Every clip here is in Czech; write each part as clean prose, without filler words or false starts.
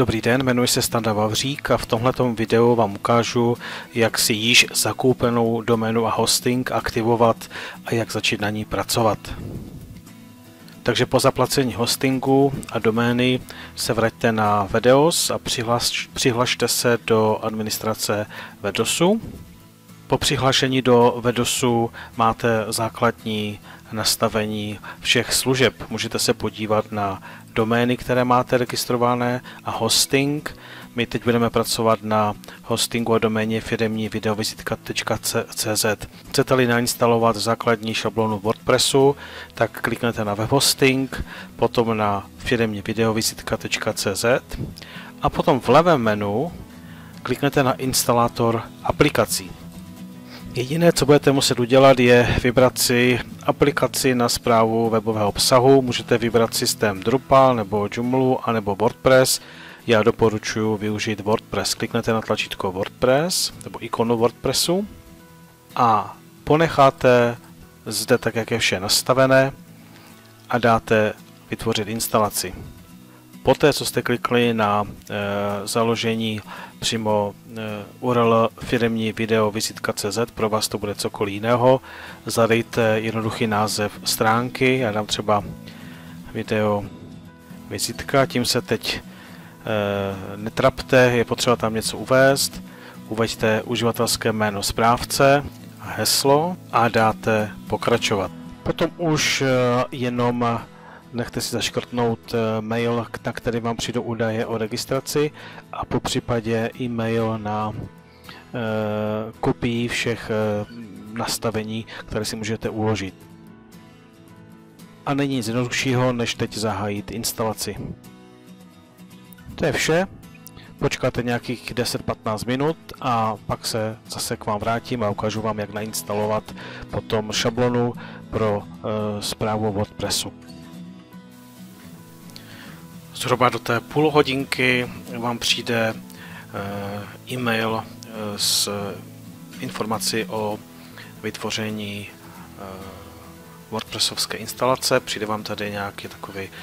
Dobrý den, jmenuji se Standa Vávřík a v tomto videu vám ukážu, jak si již zakoupenou doménu a hosting aktivovat a jak začít na ní pracovat. Takže po zaplacení hostingu a domény se vraťte na VEDOS a přihlašte se do administrace VEDOSu. Po přihlášení do VEDOSu máte základní nastavení všech služeb. Můžete se podívat na domény, které máte registrované a hosting. My teď budeme pracovat na hostingu a doméně firmnivideovizitka.cz. Chcete-li nainstalovat základní šablonu WordPressu, tak kliknete na web hosting, potom na firmnivideovizitka.cz a potom v levém menu kliknete na instalátor aplikací. Jediné, co budete muset udělat, je vybrat si aplikaci na správu webového obsahu. Můžete vybrat systém Drupal, nebo Joomlu, anebo WordPress. Já doporučuji využít WordPress. Kliknete na tlačítko WordPress, nebo ikonu WordPressu a ponecháte zde tak, jak je vše nastavené a dáte vytvořit instalaci. Poté, co jste klikli na založení přímo URL firmnivideovizitka.cz, pro vás to bude cokoliv jiného, zadejte jednoduchý název stránky, já dám třeba video vizitka, tím se teď netrapte, je potřeba tam něco uvést, uveďte uživatelské jméno správce a heslo a dáte pokračovat. Potom už jenom nechte si zaškrtnout mail, na který vám přijdou údaje o registraci a po případě e-mail na kopii všech nastavení, které si můžete uložit. A není nic jednoduššího, než teď zahájit instalaci. To je vše. Počkáte nějakých 10-15 minut a pak se zase k vám vrátím a ukážu vám, jak nainstalovat potom šablonu pro správu WordPressu. Zhruba do té půlhodinky vám přijde e-mail s informací o vytvoření WordPressovské instalace. Přijde vám tady nějaké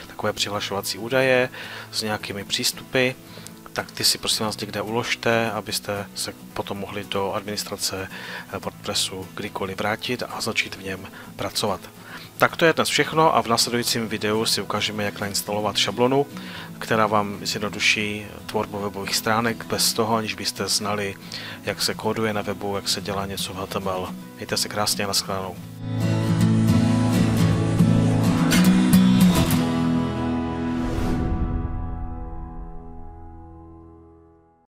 takové přihlašovací údaje s nějakými přístupy. Tak ty si prosím vás někde uložte, abyste se potom mohli do administrace WordPressu kdykoliv vrátit a začít v něm pracovat. Tak to je dnes všechno a v následujícím videu si ukážeme, jak nainstalovat šablonu, která vám zjednoduší tvorbu webových stránek bez toho, aniž byste znali, jak se kóduje na webu, jak se dělá něco v HTML. Mějte se krásně a nashledanou.